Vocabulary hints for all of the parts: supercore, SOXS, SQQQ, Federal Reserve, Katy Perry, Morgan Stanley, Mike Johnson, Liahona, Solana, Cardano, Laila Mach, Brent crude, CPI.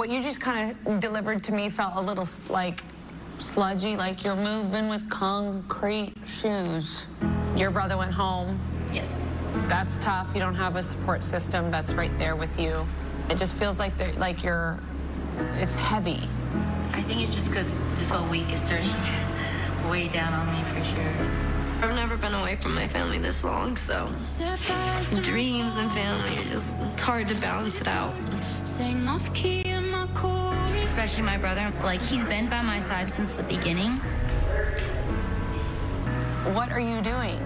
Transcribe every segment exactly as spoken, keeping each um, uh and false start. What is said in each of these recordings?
what you just kind of delivered to me felt a little like sludgy, like you're moving with concrete shoes. Your brother went home. Yes. That's tough. You don't have a support system that's right there with you. It just feels like they're like you're, it's heavy. I think it's just because this whole week is turning way down on me for sure. I've never been away from my family this long, so dreams and family are just, it's hard to balance it out. Especially my brother, like he's been by my side since the beginning. What are you doing?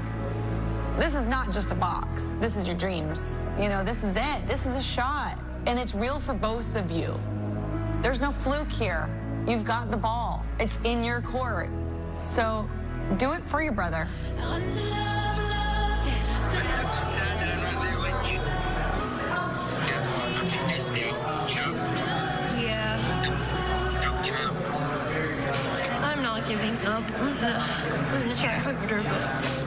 This is not just a box. This is your dreams. You know, this is it. This is a shot. And it's real for both of you. There's no fluke here. You've got the ball. It's in your court. So do it for your brother. Yeah. I'm not giving up. I'm going to try harder, but...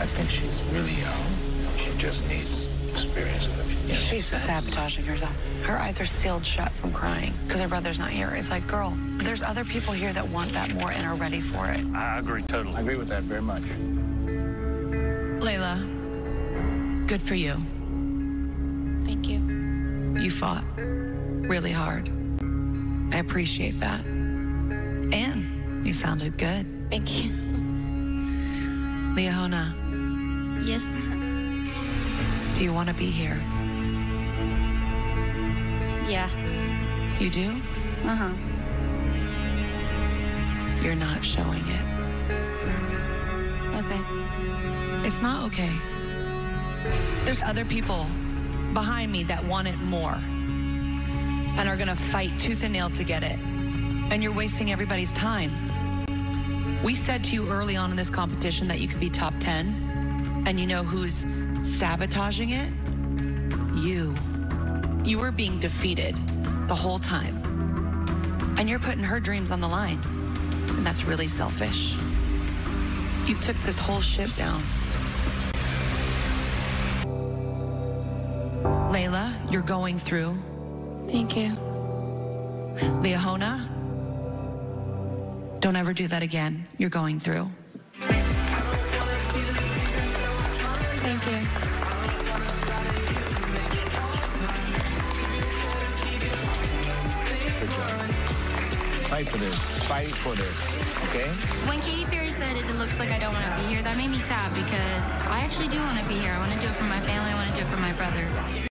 I think she's really young. She just needs experience in the future. She's sabotaging herself. Her eyes are sealed shut from crying because her brother's not here. It's like, girl, there's other people here that want that more and are ready for it. I agree totally. I agree with that very much. Laila, good for you. Thank you. You fought really hard. I appreciate that. And you sounded good. Thank you. Liahona. Yes. Do you want to be here? Yeah. You do? Uh-huh. You're not showing it. Okay. It's not okay. There's other people behind me that want it more and are going to fight tooth and nail to get it. And you're wasting everybody's time. We said to you early on in this competition that you could be top ten, and you know who's sabotaging it? You. You were being defeated the whole time. And you're putting her dreams on the line, and that's really selfish. You took this whole ship down. Laila, you're going through. Thank you. Liahona? Don't ever do that again. You're going through. Thank you. Good job. Fight for this. Fight for this. Okay? When Katy Perry said it looks like I don't want to be here, that made me sad because I actually do want to be here. I want to do it for my family. I want to do it for my brother.